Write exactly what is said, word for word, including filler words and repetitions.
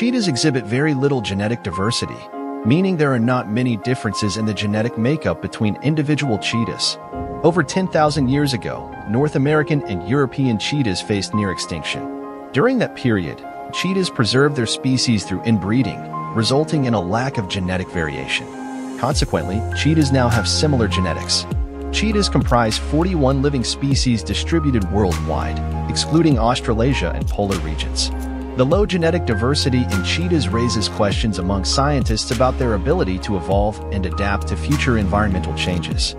Cheetahs exhibit very little genetic diversity, meaning there are not many differences in the genetic makeup between individual cheetahs. Over ten thousand years ago, North American and European cheetahs faced near extinction. During that period, cheetahs preserved their species through inbreeding, resulting in a lack of genetic variation. Consequently, cheetahs now have similar genetics. Cheetahs comprise forty-one living species distributed worldwide, excluding Australasia and polar regions. The low genetic diversity in cheetahs raises questions among scientists about their ability to evolve and adapt to future environmental changes.